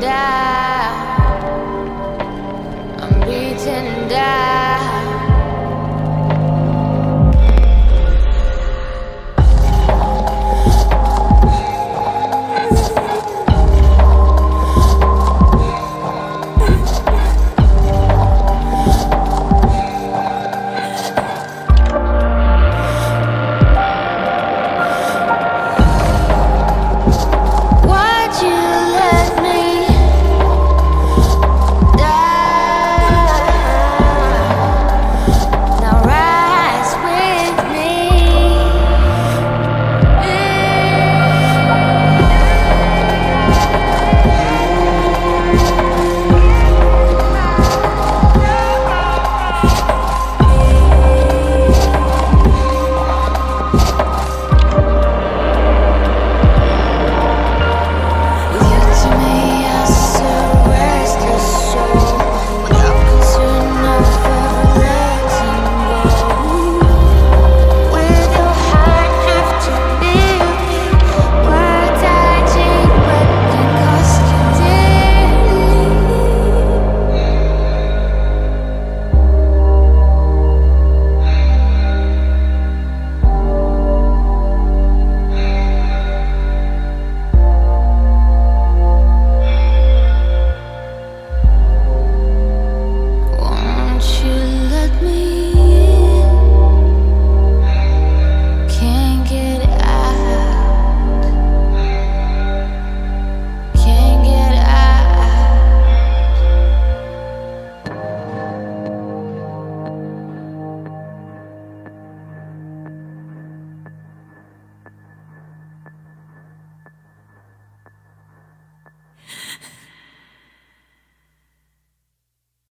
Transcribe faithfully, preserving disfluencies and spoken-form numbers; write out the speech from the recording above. and I